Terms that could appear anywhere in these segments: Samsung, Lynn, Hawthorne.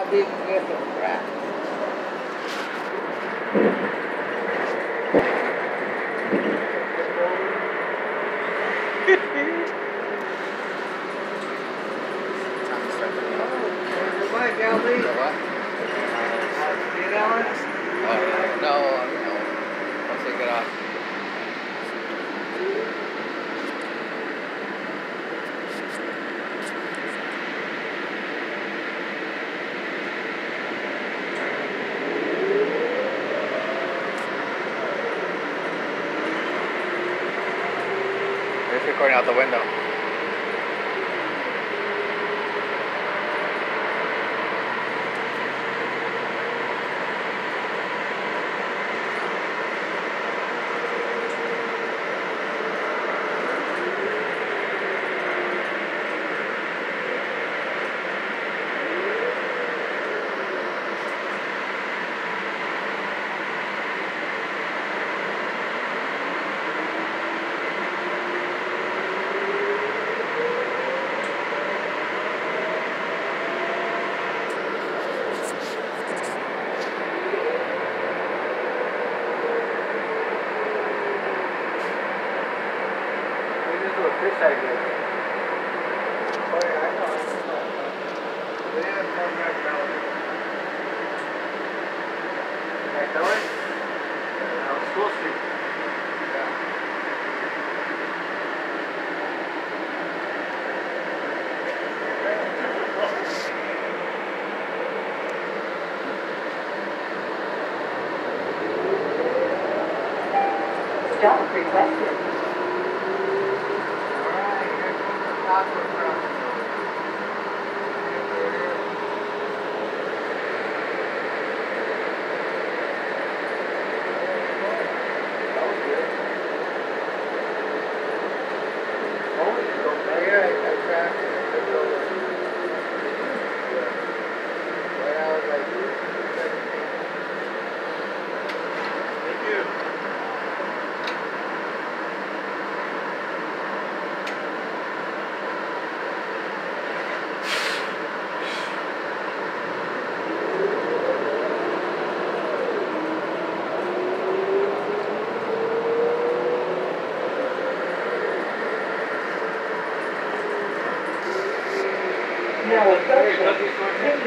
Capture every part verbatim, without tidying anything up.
I'll be here for practice. Recording out the window. Stop requested. Now approaching Lynn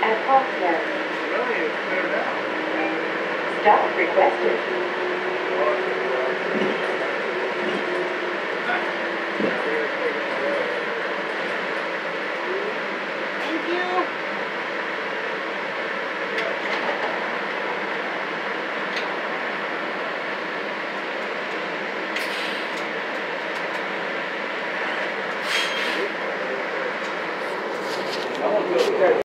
at Hawthorne. Really, it's cleared out. Stop requested.